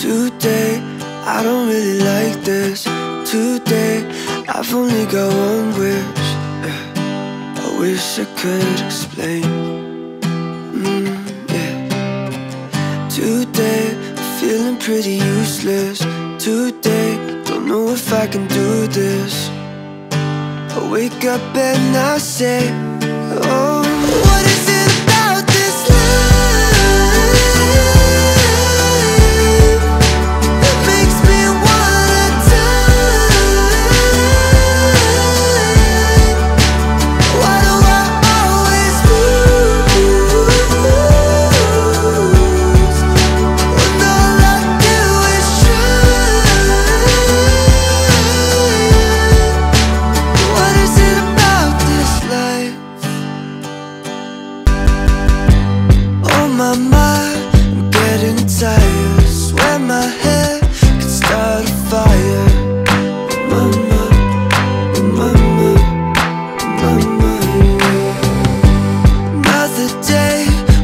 Today, I don't really like this. Today, I've only got one wish. I wish I could explain. Yeah. Today, I'm feeling pretty useless. Today, don't know if I can do this. I wake up and I say, oh, what is it about this love that makes me wanna die? Why do I always lose when all I do is try? What is it about this life? My, I'm getting tired. Swear my head could start a fire. Mama, mama, mama, yeah. Another day,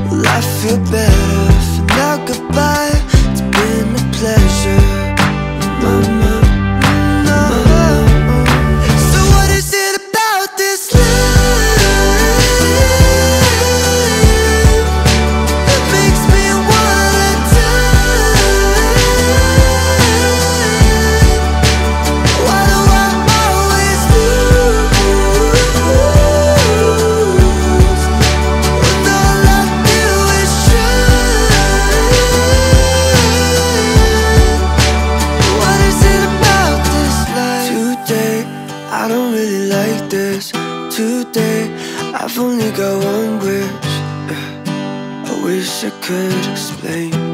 will I feel better? For now, goodbye, it's been a pleasure. Mama, mama. So what is it about this love? It makes me wanna die. Why do I always lose when all I do is try? What is it about this life? Today, I don't really like this. Today, I've only got one wish. I wish I could explain.